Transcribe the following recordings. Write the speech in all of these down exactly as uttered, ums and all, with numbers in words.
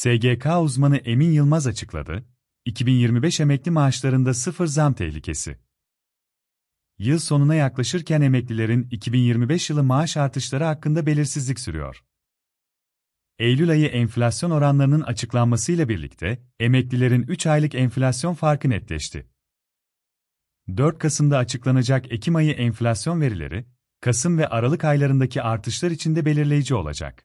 S G K uzmanı Emin Yılmaz açıkladı, iki bin yirmi beş emekli maaşlarında sıfır zam tehlikesi. Yıl sonuna yaklaşırken emeklilerin iki bin yirmi beş yılı maaş artışları hakkında belirsizlik sürüyor. Eylül ayı enflasyon oranlarının açıklanmasıyla birlikte, emeklilerin üç aylık enflasyon farkı netleşti. dört Kasım'da açıklanacak Ekim ayı enflasyon verileri, Kasım ve Aralık aylarındaki artışlar için de belirleyici olacak.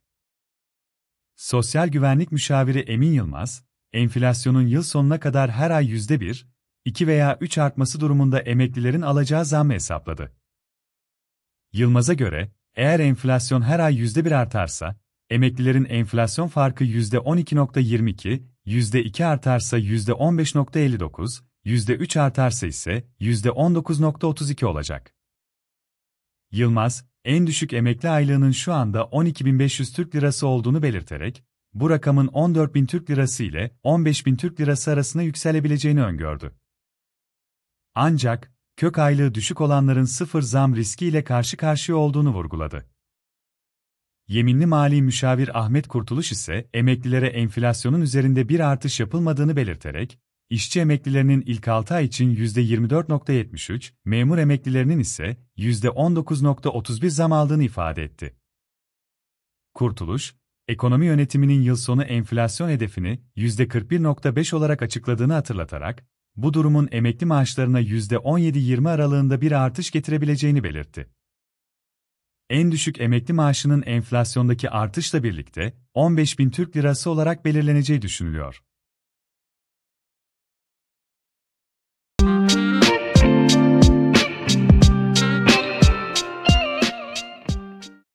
Sosyal Güvenlik Müşaviri Emin Yılmaz, enflasyonun yıl sonuna kadar her ay yüzde bir, iki veya üç artması durumunda emeklilerin alacağı zammı hesapladı. Yılmaz'a göre, eğer enflasyon her ay yüzde bir artarsa, emeklilerin enflasyon farkı yüzde on iki nokta yirmi iki, yüzde iki artarsa yüzde on beş nokta elli dokuz, yüzde üç artarsa ise yüzde on dokuz nokta otuz iki olacak. Yılmaz, en düşük emekli aylığının şu anda on iki bin beş yüz Türk Lirası olduğunu belirterek, bu rakamın on dört bin Türk Lirası ile on beş bin Türk Lirası arasına yükselebileceğini öngördü. Ancak, kök aylığı düşük olanların sıfır zam riski ile karşı karşıya olduğunu vurguladı. Yeminli mali müşavir Ahmet Kurtuluş ise emeklilere enflasyonun üzerinde bir artış yapılmadığını belirterek, işçi emeklilerinin ilk altı ay için yüzde yirmi dört nokta yetmiş üç, memur emeklilerinin ise yüzde on dokuz nokta otuz bir zam aldığını ifade etti. Kurtuluş, ekonomi yönetiminin yıl sonu enflasyon hedefini yüzde kırk bir nokta beş olarak açıkladığını hatırlatarak, bu durumun emekli maaşlarına yüzde on yedi yirmi aralığında bir artış getirebileceğini belirtti. En düşük emekli maaşının enflasyondaki artışla birlikte on beş bin Türk Lirası olarak belirleneceği düşünülüyor.